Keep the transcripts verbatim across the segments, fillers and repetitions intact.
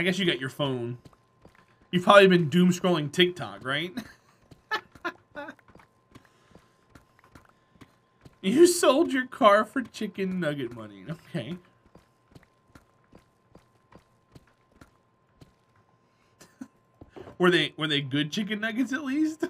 I guess you got your phone. You've probably been doom scrolling TikTok, right? You sold your car for chicken nugget money. Okay. Were they were they good chicken nuggets at least?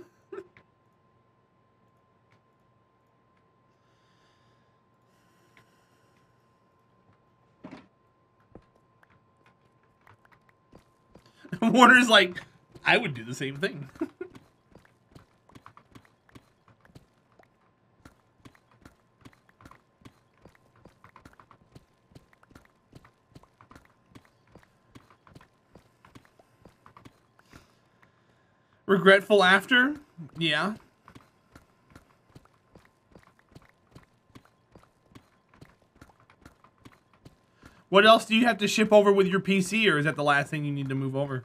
Warner's like, I would do the same thing. Regretful after? Yeah. What else do you have to ship over with your P C, or is that the last thing you need to move over?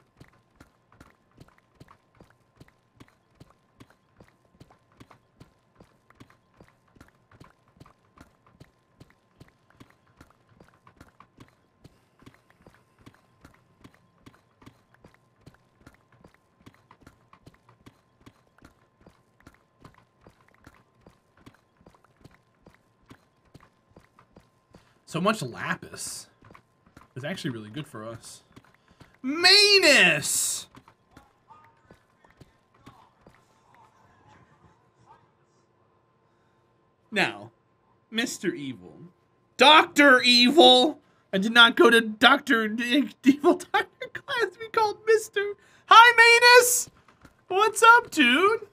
So much lapis is actually really good for us. Manus! Now, Mister Evil. Doctor Evil! I did not go to Doctor D Evil Doctor class. We called Mister Hi, Manus! What's up, dude?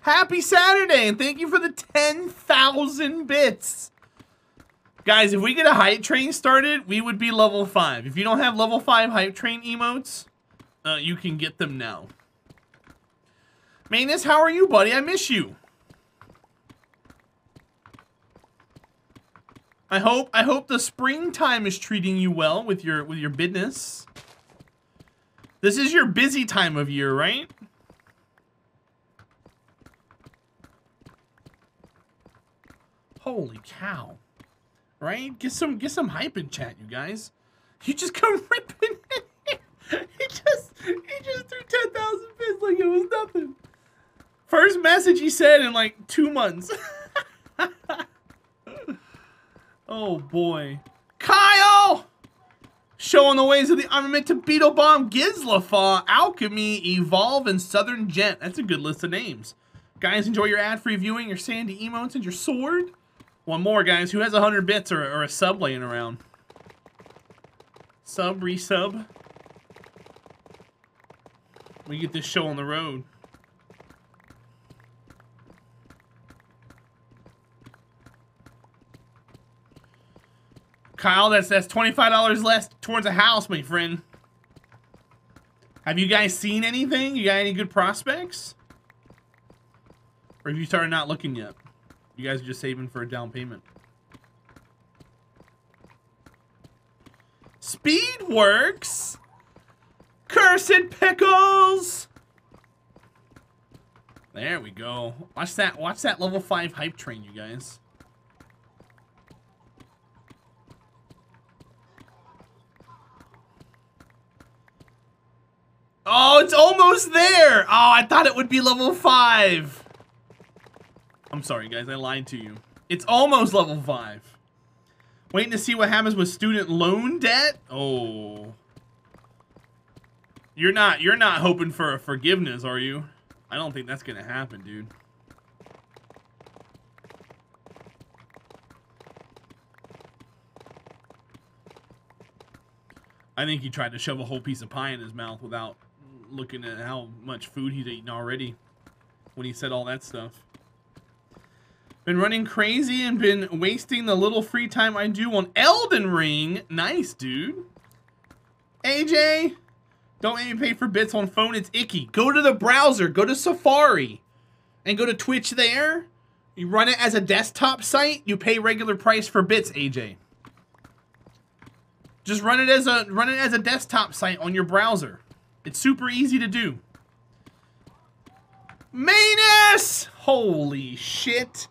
Happy Saturday, and thank you for the ten thousand bits. Guys, if we get a hype train started, we would be level five. If you don't have level five hype train emotes, uh, you can get them now. Manus, how are you, buddy? I miss you. I hope I hope the springtime is treating you well with your with your business. This is your busy time of year, right? Holy cow. Right? Get some get some hype in chat, you guys. You just come ripping in here. He just he just threw ten thousand bits like it was nothing. First message he said in like two months. Oh boy. Kyle! Showing the ways of the armament to Beetle Bomb, Gizlafaw, Alchemy, Evolve, and Southern Gent. That's a good list of names. Guys, enjoy your ad-free viewing, your sandy emotes, and your sword. One more, guys. Who has one hundred bits or, or a sub laying around? Sub, resub. We get this show on the road. Kyle, that's that's twenty-five dollars less towards a house, my friend. Have you guys seen anything? You got any good prospects? Or have you started not looking yet? You guys are just saving for a down payment. Speed works. Cursed pickles. There we go. Watch that. Watch that level five hype train, you guys. Oh, it's almost there. Oh, I thought it would be level five. I'm sorry, guys. I lied to you. It's almost level five. Waiting to see what happens with student loan debt. Oh, you're not you're not hoping for a forgiveness, are you? I don't think that's gonna happen, dude. I think he tried to shove a whole piece of pie in his mouth without looking at how much food he's eaten already when he said all that stuff. Been running crazy and been wasting the little free time I do on Elden Ring. Nice, dude. A J, don't make me pay for bits on phone. It's icky. Go to the browser. Go to Safari and go to Twitch there. You run it as a desktop site. You pay regular price for bits, A J. Just run it as a, run it as a desktop site on your browser. It's super easy to do. Manus! Holy shit.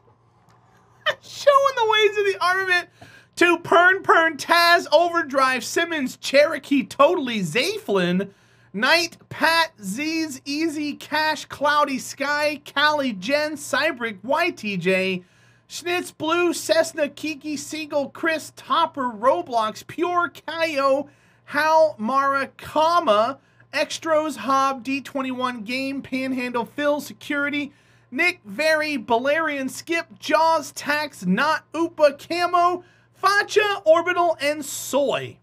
Showing the ways of the armament to Pern Pern Taz Overdrive Simmons Cherokee Totally Zayflin Knight Pat Z's Easy Cash Cloudy Sky Callie Jen Cybrick Y T J Schnitz Blue Cessna Kiki Siegel Chris Topper Roblox Pure Kayo Hal Mara Kama Extros Hob D twenty-one Game Panhandle Phil Security Nick Very Balerian Skip Jaws Tax Not Upa Camo Facha Orbital and Soy.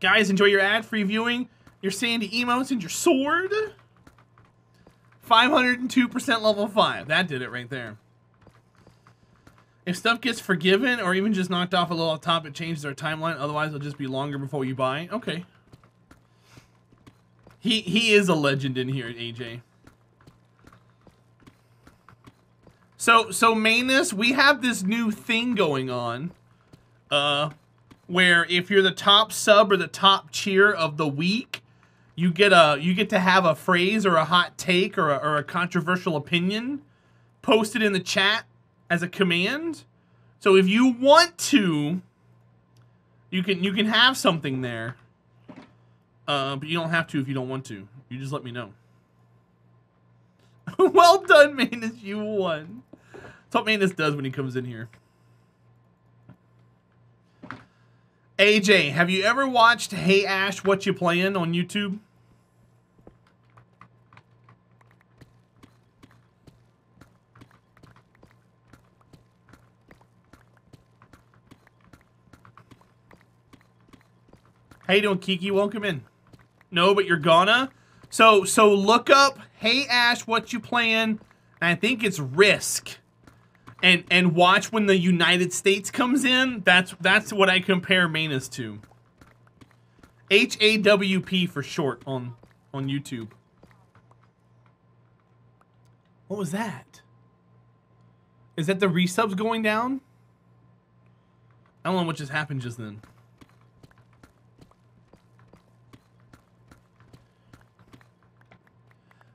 Guys, enjoy your ad-free viewing, your sandy emotes, and your sword. five hundred two percent level five. That did it right there. If stuff gets forgiven or even just knocked off a little off top, it changes our timeline. Otherwise, it'll just be longer before you buy. Okay. He he is a legend in here, A J. So so Manus, we have this new thing going on, uh, where if you're the top sub or the top cheer of the week, you get a you get to have a phrase or a hot take or a, or a controversial opinion posted in the chat as a command. So if you want to, you can you can have something there. Uh, but you don't have to if you don't want to. You just let me know. Well done, Manus. You won. That's what Manus does when he comes in here. A J, have you ever watched Hey Ash, What You Playing on YouTube? How you doing, Kiki? Welcome in. No, but you're gonna. So, so look up, Hey Ash, What You Playing? I think it's Risk. And and watch when the United States comes in. That's that's what I compare Manus to. H A W P for short on on YouTube. What was that? Is that the resubs going down? I don't know what just happened just then.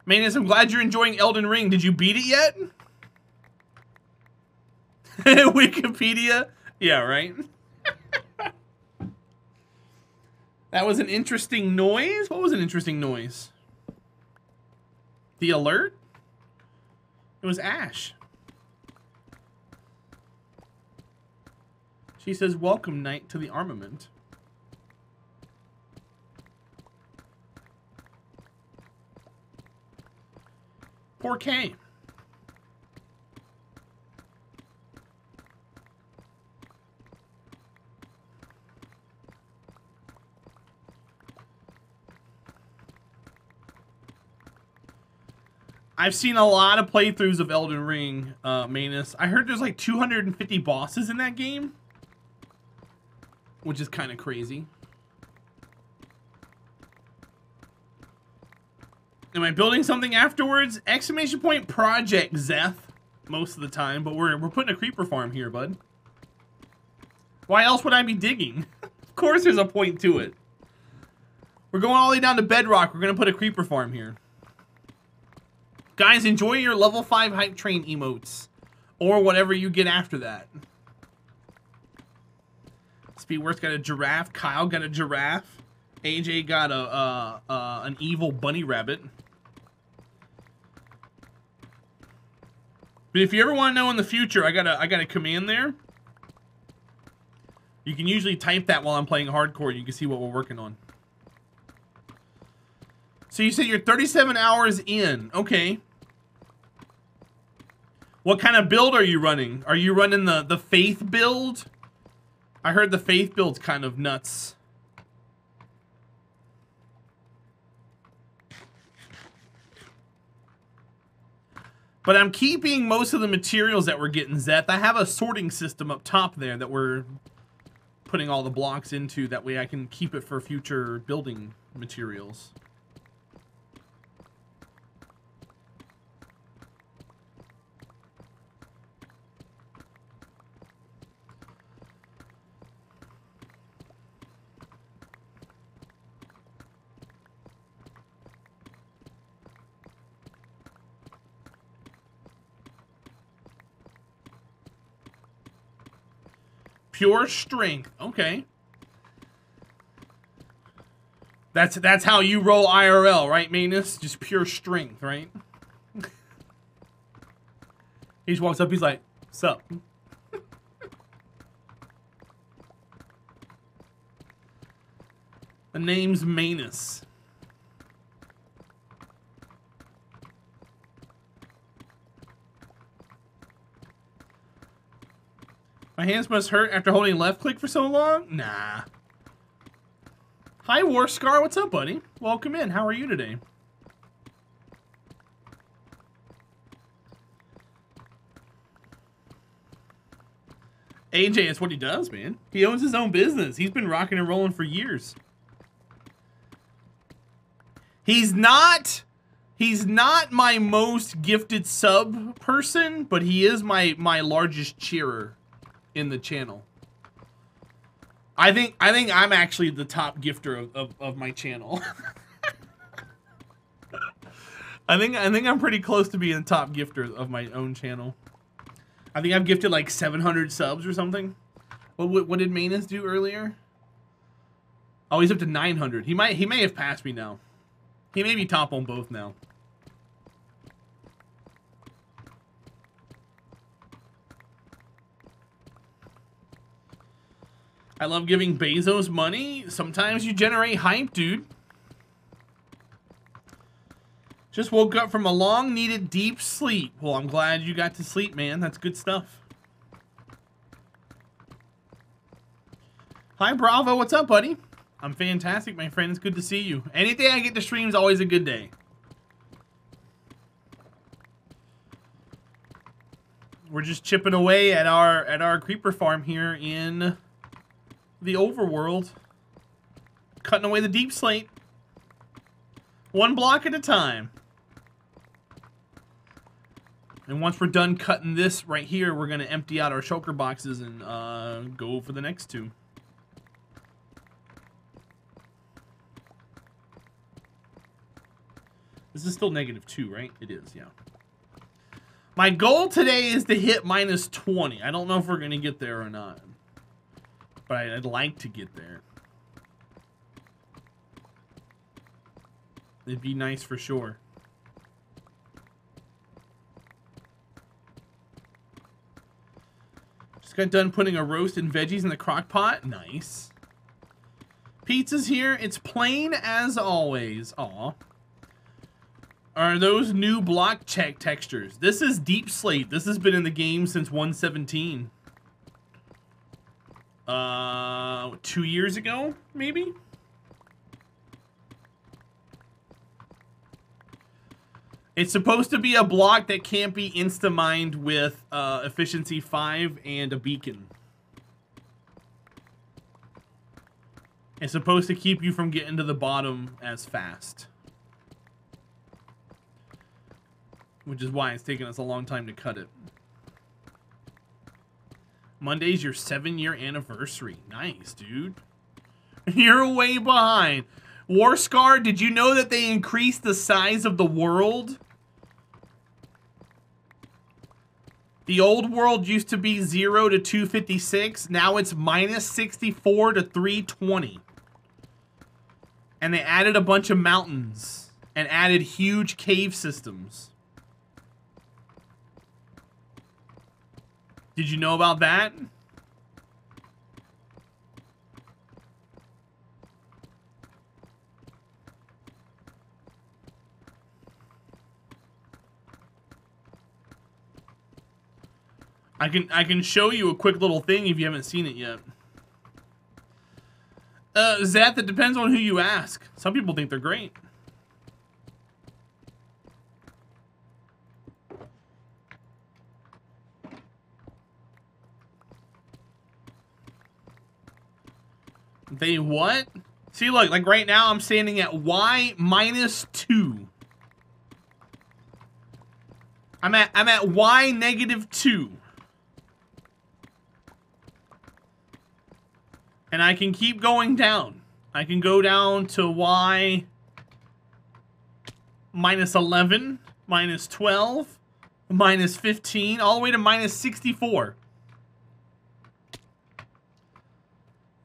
Manus, I'm glad you're enjoying Elden Ring. Did you beat it yet? Wikipedia? Yeah, right? That was an interesting noise? What was an interesting noise? The alert? It was Ash. She says, welcome, knight, to the armament. four K. I've seen a lot of playthroughs of Elden Ring, uh, Manus. I heard there's like two hundred fifty bosses in that game, which is kind of crazy. Am I building something afterwards? Exclamation point project, Zeth, most of the time, but we're, we're putting a creeper farm here, bud. Why else would I be digging? Of course there's a point to it. We're going all the way down to Bedrock. We're going to put a creeper farm here. Guys, enjoy your level five hype train emotes or whatever you get after that. Speedworth's got a giraffe. Kyle got a giraffe. A J got a uh, uh, an evil bunny rabbit. But if you ever want to know in the future, I got a I got a command there. You can usually type that while I'm playing hardcore. And you can see what we're working on. So you said you're thirty-seven hours in. Okay. What kind of build are you running? Are you running the the faith build? I heard the faith build's kind of nuts. But I'm keeping most of the materials that we're getting, Zeth. I have a sorting system up top there that we're putting all the blocks into. That way I can keep it for future building materials. Pure strength. Okay. That's that's how you roll I R L, right, Manus? Just pure strength, right? He just walks up, he's like, sup? The name's Manus. My hands must hurt after holding left click for so long? Nah. Hi, War Scar. What's up, buddy? Welcome in. How are you today? A J, that's what he does, man. He owns his own business. He's been rocking and rolling for years. He's not... He's not my most gifted sub person, but he is my, my largest cheerer in the channel. I think I think I'm actually the top gifter of, of, of my channel. I think I think I'm pretty close to being the top gifter of my own channel. I think I've gifted like seven hundred subs or something. What what, what did Manus do earlier? Oh, he's up to nine hundred. He might he may have passed me now. He may be top on both now. I love giving Bezos money. Sometimes you generate hype, dude. Just woke up from a long-needed deep sleep. Well, I'm glad you got to sleep, man. That's good stuff. Hi, Bravo. What's up, buddy? I'm fantastic, my friend. It's good to see you. Anything I get to stream is always a good day. We're just chipping away at our at our creeper farm here in the overworld, cutting away the deep slate one block at a time, and once we're done cutting this right here, we're gonna empty out our shulker boxes and uh, go for the next two. This is still negative two, right? It is, yeah. My goal today is to hit minus twenty. I don't know if we're gonna get there or not, but I'd like to get there. It'd be nice for sure. Just got done putting a roast and veggies in the crock pot. Nice. Pizza's here. It's plain as always. Aw. Are those new block check textures? This is deep slate. This has been in the game since one seventeen. Uh, two years ago, maybe? It's supposed to be a block that can't be insta-mined with uh, efficiency five and a beacon. It's supposed to keep you from getting to the bottom as fast. Which is why it's taken us a long time to cut it. Monday's your seven-year anniversary. Nice, dude. You're way behind. War Scar, did you know that they increased the size of the world? The old world used to be zero to two fifty-six. Now it's minus sixty-four to three twenty. And they added a bunch of mountains and added huge cave systems. Did you know about that? I can I can show you a quick little thing if you haven't seen it yet. Uh, Zeth, it depends on who you ask. Some people think they're great. They what? See, look, like right now I'm standing at Y minus two. I'm at I'm at Y negative two. And I can keep going down. I can go down to Y minus eleven, minus twelve, minus fifteen, all the way to minus sixty-four.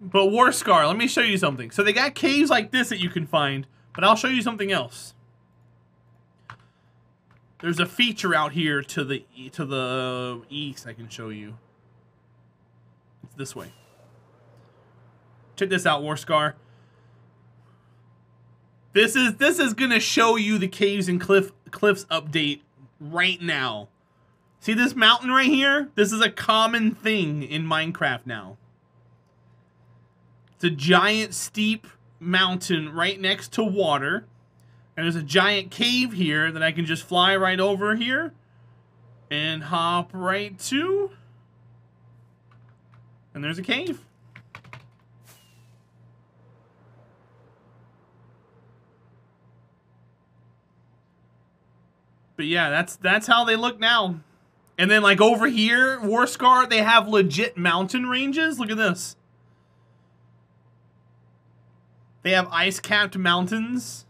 But War Scar, let me show you something. So they got caves like this that you can find, but I'll show you something else. There's a feature out here to the to the east I can show you. It's this way. Check this out, War Scar. This is this is gonna show you the caves and cliff cliffs update right now. See this mountain right here? This is a common thing in Minecraft now. It's a giant steep mountain right next to water. And there's a giant cave here that I can just fly right over here and hop right to. And there's a cave. But yeah, that's that's how they look now. And then like over here, War Scar, they have legit mountain ranges. Look at this. They have ice-capped mountains.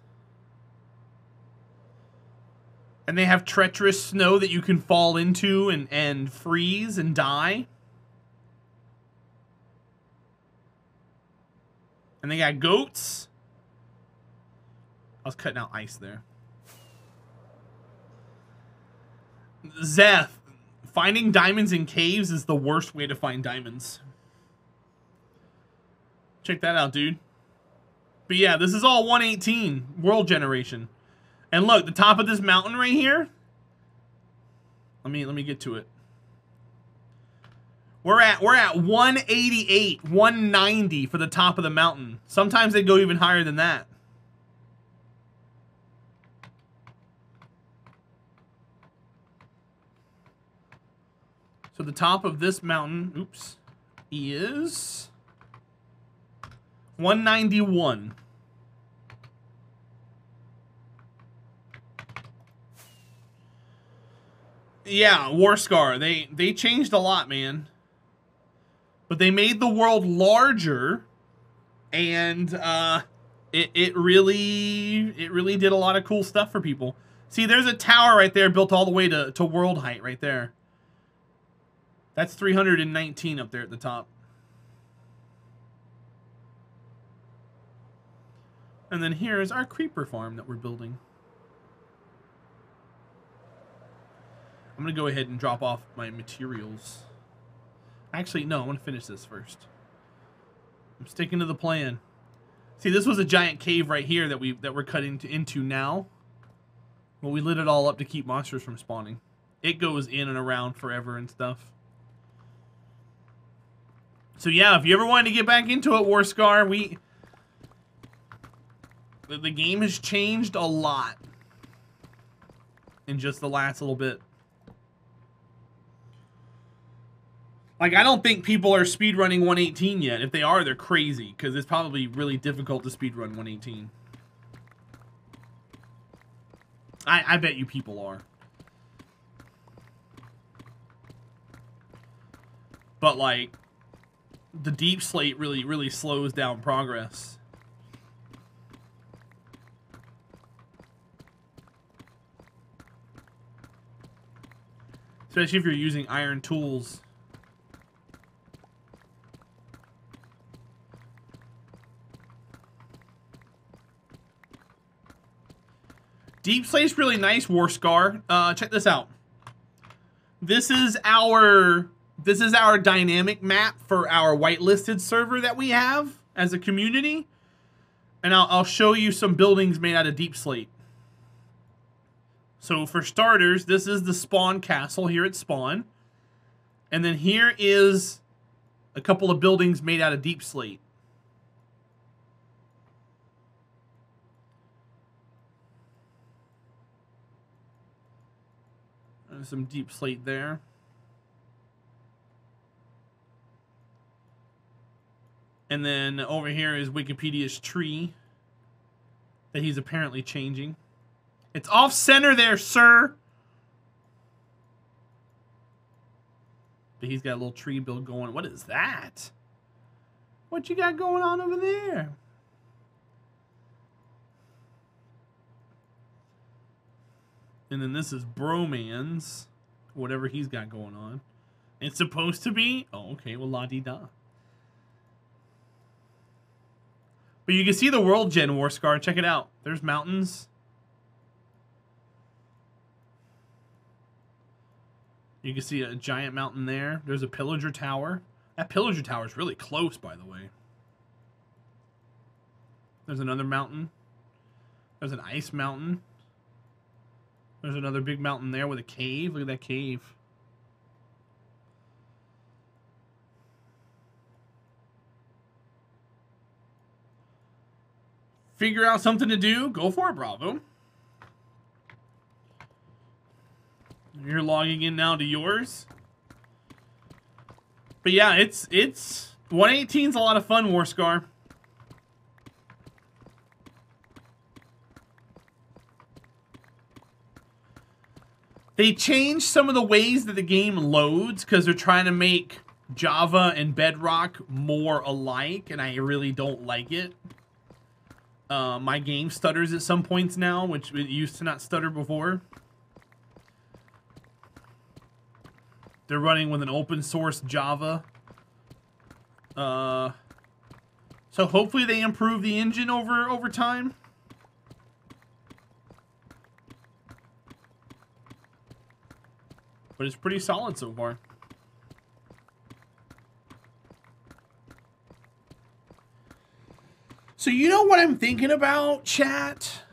And they have treacherous snow that you can fall into and, and freeze and die. And they got goats. I was cutting out ice there. Zeth, finding diamonds in caves is the worst way to find diamonds. Check that out, dude. But yeah, this is all one eighteen world generation. And look, the top of this mountain right here. Let me let me get to it. We're at we're at one eighty-eight, one ninety for the top of the mountain. Sometimes they go even higher than that. So the top of this mountain, oops, is one ninety-one. Yeah, War Scar. They they changed a lot, man. But they made the world larger, and uh, it it really it really did a lot of cool stuff for people. See, there's a tower right there built all the way to to world height right there. That's three hundred nineteen up there at the top. And then here is our creeper farm that we're building. I'm going to go ahead and drop off my materials. Actually, no, I want to finish this first. I'm sticking to the plan. See, this was a giant cave right here that, we, that we're cutting to, into now. But we lit it all up to keep monsters from spawning. It goes in and around forever and stuff. So yeah, if you ever wanted to get back into it, War Scar, we... The, the game has changed a lot in just the last little bit. Like, I don't think people are speedrunning one eighteen yet. If they are, they're crazy, because it's probably really difficult to speedrun one eighteen. I, I bet you people are. But, like, the deep slate really, really slows down progress. Especially if you're using iron tools. Deep Slate's really nice, War Scar. Uh, check this out. This is our this is our dynamic map for our whitelisted server that we have as a community, and I'll I'll show you some buildings made out of Deep Slate. So for starters, this is the spawn castle here at spawn, and then here is a couple of buildings made out of Deep Slate. Some Deep Slate there. And then over here is Wikipedia's tree that he's apparently changing. It's off center there, sir. But he's got a little tree build going. What is that? What you got going on over there? And then this is Bromance, whatever he's got going on. It's supposed to be... Oh, okay, well, la-di-da. But you can see the World Gen War Scar. Check it out. There's mountains. You can see a giant mountain there. There's a Pillager Tower. That Pillager Tower is really close, by the way. There's another mountain. There's an ice mountain. There's another big mountain there with a cave. Look at that cave. Figure out something to do. Go for it, Bravo. You're logging in now to yours. But yeah, it's it's one eighteen's a lot of fun, Warscar. They changed some of the ways that the game loads because they're trying to make Java and Bedrock more alike, and I really don't like it. Uh, my game stutters at some points now, which it used to not stutter before. They're running with an open source Java. Uh, so hopefully they improve the engine over, over time. But it's pretty solid so far. So you know what I'm thinking about, chat?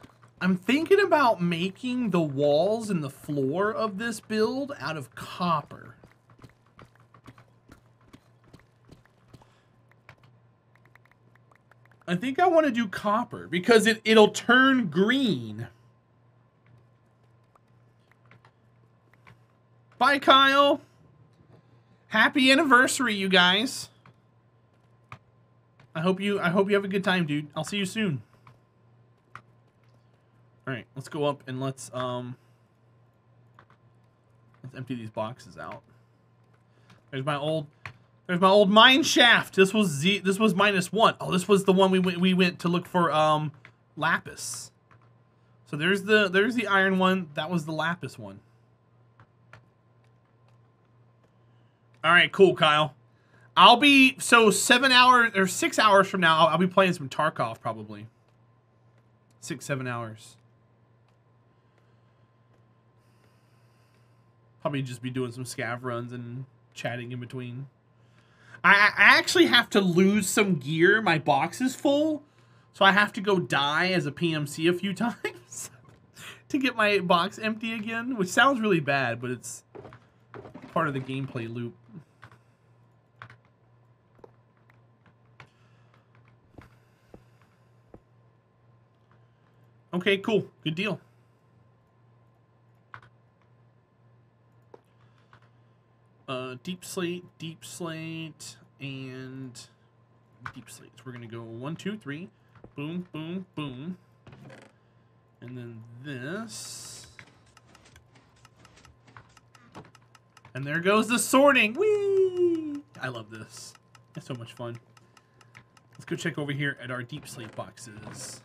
I'm thinking about making the walls and the floor of this build out of copper. I think I want to do copper because it, it'll turn green. Bye, Kyle. Happy anniversary, you guys. I hope you I hope you have a good time, dude. I'll see you soon. All right, let's go up and let's um let's empty these boxes out. There's my old There's my old mine shaft. This was Z this was minus one. Oh, this was the one we went we went to look for um lapis. So there's the there's the iron one. That was the lapis one. All right, cool, Kyle. I'll be, so seven hours, or six hours from now, I'll, I'll be playing some Tarkov, probably. Six, seven hours. Probably just be doing some scav runs and chatting in between. I, I actually have to lose some gear. My box is full, so I have to go die as a P M C a few times to get my box empty again, which sounds really bad, but it's part of the gameplay loop. Okay, cool. Good deal. Uh, deep slate, deep slate, and deep slate. We're going to go one, two, three. Boom, boom, boom. And then this. And there goes the sorting. Whee! I love this. It's so much fun. Let's go check over here at our deep slate boxes.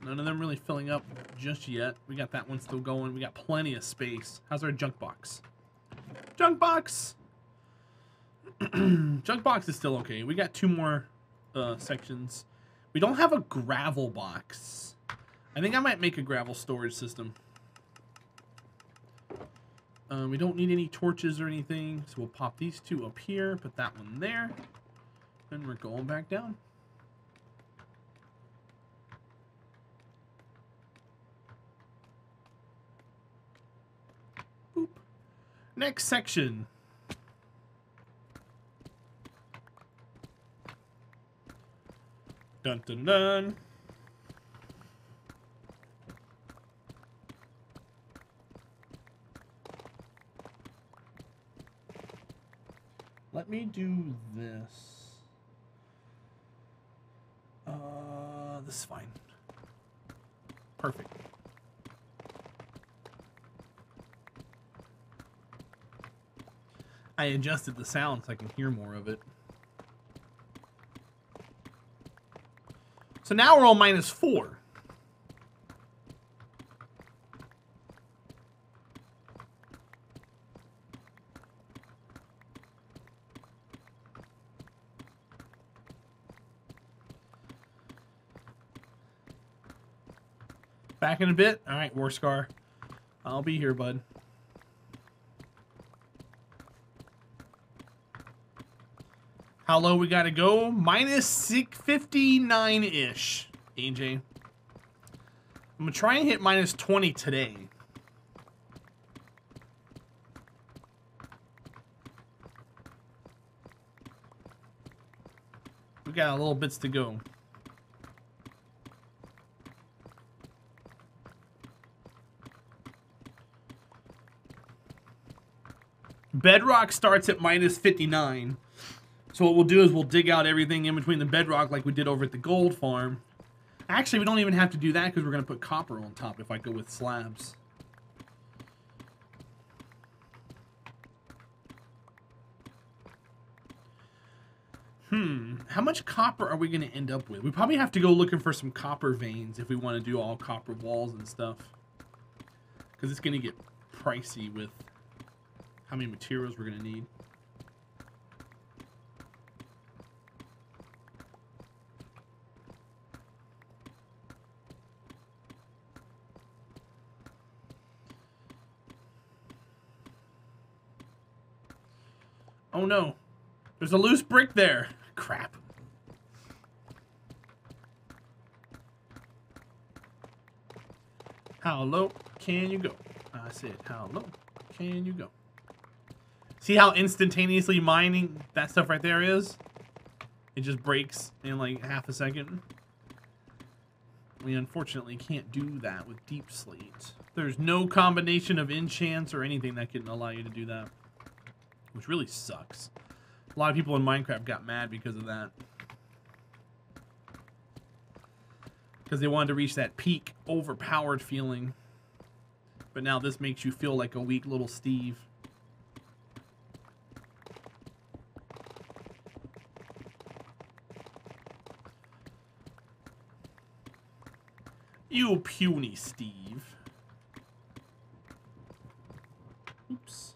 None of them really filling up just yet. We got that one still going. We got plenty of space. How's our junk box? Junk box! Junk box is still okay. We got two more uh, sections. We don't have a gravel box. I think I might make a gravel storage system. Um, we don't need any torches or anything, so we'll pop these two up here, put that one there, and we're going back down. Boop. Next section. Dun dun dun. Let me do this. Uh, this is fine. Perfect. I adjusted the sound so I can hear more of it. So now we're all minus four. Back in a bit. All right, Warscar. I'll be here, bud. How low we gotta go? Minus six fifty-nine-ish, A J. I'm gonna try and hit minus twenty today. We got a little bits to go. Bedrock starts at minus fifty-nine. So what we'll do is we'll dig out everything in between the bedrock like we did over at the gold farm. Actually, we don't even have to do that because we're going to put copper on top if I go with slabs. Hmm. How much copper are we going to end up with? We probably have to go looking for some copper veins if we want to do all copper walls and stuff. Because it's going to get pricey with how many materials we're going to need. Oh no, there's a loose brick there. Crap. How low can you go? I said, how low can you go? See how instantaneously mining that stuff right there is? It just breaks in like half a second. We unfortunately can't do that with deep slate. There's no combination of enchants or anything that can allow you to do that. Which really sucks. A lot of people in Minecraft got mad because of that. Because they wanted to reach that peak, overpowered feeling. But now this makes you feel like a weak little Steve. You puny Steve. Oops.